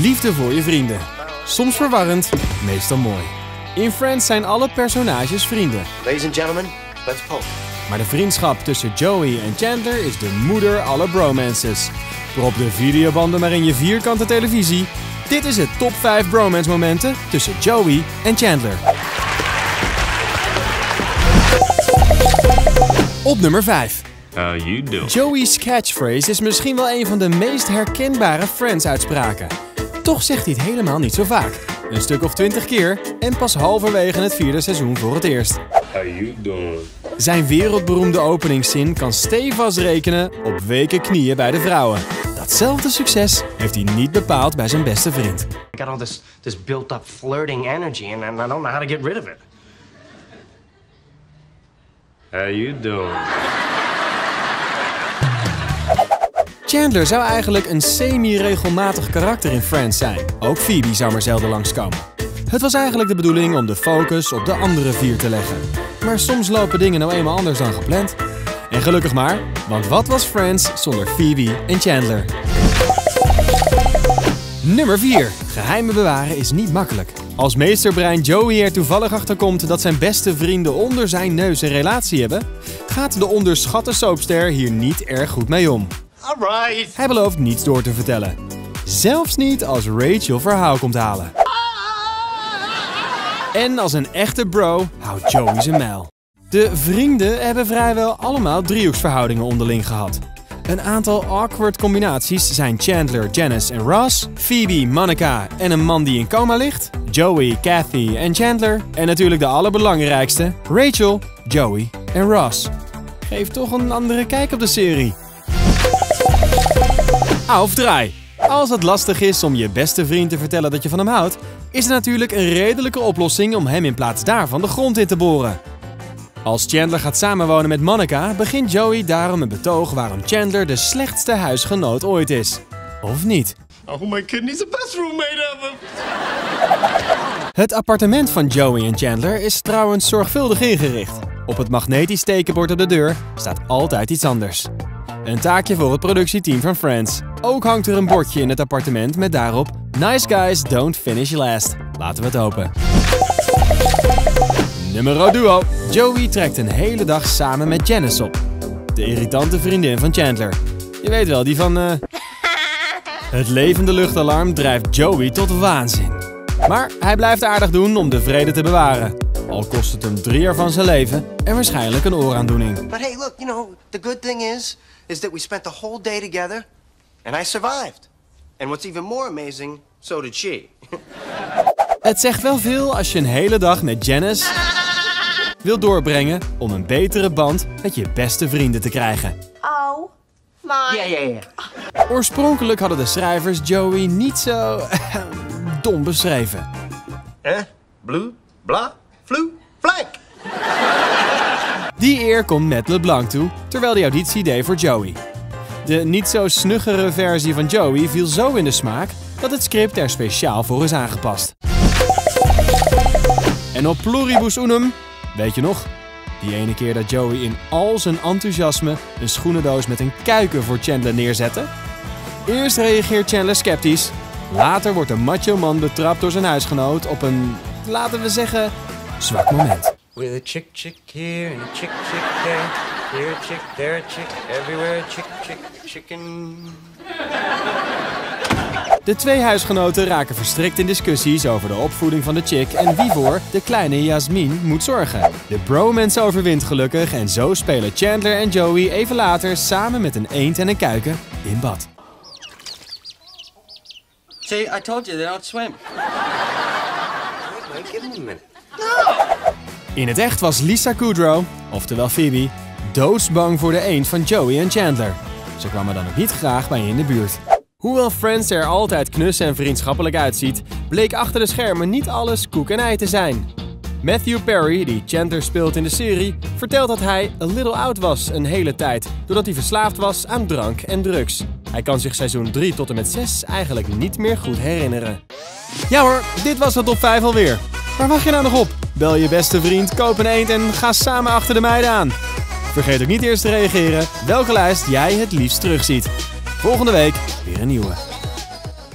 Liefde voor je vrienden. Soms verwarrend, meestal mooi. In Friends zijn alle personages vrienden. Ladies and gentlemen, let's pull. Maar de vriendschap tussen Joey en Chandler is de moeder aller bromances. Prop de videobanden maar in je vierkante televisie. Dit is het top 5 bromance momenten tussen Joey en Chandler. Op nummer 5. Joey's catchphrase is misschien wel een van de meest herkenbare Friends-uitspraken. Toch zegt hij het helemaal niet zo vaak. Een stuk of 20 keer en pas halverwege het vierde seizoen voor het eerst. Zijn wereldberoemde openingszin kan stevast rekenen op weken knieën bij de vrouwen. Datzelfde succes heeft hij niet bepaald bij zijn beste vriend. Ik heb al this built-up flirting energy and I don't know how to get rid of it. How you doing? Chandler zou eigenlijk een semi-regelmatig karakter in Friends zijn. Ook Phoebe zou maar zelden langskomen. Het was eigenlijk de bedoeling om de focus op de andere vier te leggen. Maar soms lopen dingen nou eenmaal anders dan gepland. En gelukkig maar, want wat was Friends zonder Phoebe en Chandler? Nummer 4. Geheimen bewaren is niet makkelijk. Als meesterbrein Joey er toevallig achter komt dat zijn beste vrienden onder zijn neus een relatie hebben, gaat de onderschatte soapster hier niet erg goed mee om. Alright. Hij belooft niets door te vertellen. Zelfs niet als Rachel verhaal komt halen. En als een echte bro houdt Joey zijn mijl. De vrienden hebben vrijwel allemaal driehoeksverhoudingen onderling gehad. Een aantal awkward combinaties zijn Chandler, Janice en Ross, Phoebe, Monica en een man die in coma ligt, Joey, Kathy en Chandler en natuurlijk de allerbelangrijkste, Rachel, Joey en Ross. Geef toch een andere kijk op de serie. Of draai. Als het lastig is om je beste vriend te vertellen dat je van hem houdt, is er natuurlijk een redelijke oplossing om hem in plaats daarvan de grond in te boren. Als Chandler gaat samenwonen met Monica, begint Joey daarom een betoog waarom Chandler de slechtste huisgenoot ooit is. Of niet? Oh, my kid needs the best roommate ever. Het appartement van Joey en Chandler is trouwens zorgvuldig ingericht. Op het magnetisch tekenbord op de deur staat altijd iets anders. Een taakje voor het productieteam van Friends. Ook hangt er een bordje in het appartement met daarop "Nice guys don't finish last". Laten we het hopen. Numero duo. Joey trekt een hele dag samen met Janice op. De irritante vriendin van Chandler. Je weet wel, die van... Het levende luchtalarm drijft Joey tot waanzin. Maar hij blijft aardig doen om de vrede te bewaren. Al kost het hem 3 jaar van zijn leven en waarschijnlijk een ooraandoening. Maar hey, look, you know, the good thing is that we spent the whole day together and I survived. And what's even more amazing, so did she. Het zegt wel veel als je een hele dag met Janice wilt doorbrengen om een betere band met je beste vrienden te krijgen. Oh, my. Yeah. Oorspronkelijk hadden de schrijvers Joey niet zo dom beschreven. Blue, bla, vloe, blank. Die eer komt met LeBlanc toe, terwijl die auditie deed voor Joey. De niet zo snuggere versie van Joey viel zo in de smaak dat het script er speciaal voor is aangepast. En op pluribus unum, weet je nog? Die ene keer dat Joey in al zijn enthousiasme een schoenendoos met een kuiken voor Chandler neerzette? Eerst reageert Chandler sceptisch. Later wordt de macho man betrapt door zijn huisgenoot op een, laten we zeggen, zwak moment. With a chick chick here and a chick chick there. Here a chick, there a chick, everywhere a chick chick chicken. De twee huisgenoten raken verstrikt in discussies over de opvoeding van de chick en wie voor de kleine Jasmin moet zorgen. De bromance overwint gelukkig en zo spelen Chandler en Joey even later samen met een eend en een kuiken in bad. See, I told you they don't swim. Wait, give me a minute. No! In het echt was Lisa Kudrow, oftewel Phoebe, doodsbang voor de eend van Joey en Chandler. Ze kwamen dan ook niet graag bij je in de buurt. Hoewel Friends er altijd knus en vriendschappelijk uitziet, bleek achter de schermen niet alles koek en ei te zijn. Matthew Perry, die Chandler speelt in de serie, vertelt dat hij a little out was een hele tijd, doordat hij verslaafd was aan drank en drugs. Hij kan zich seizoen 3 tot en met 6 eigenlijk niet meer goed herinneren. Ja hoor, dit was de top 5 alweer. Waar wacht je nou nog op? Bel je beste vriend, koop een eend en ga samen achter de meiden aan. Vergeet ook niet eerst te reageren welke lijst jij het liefst terugziet. Volgende week weer een nieuwe.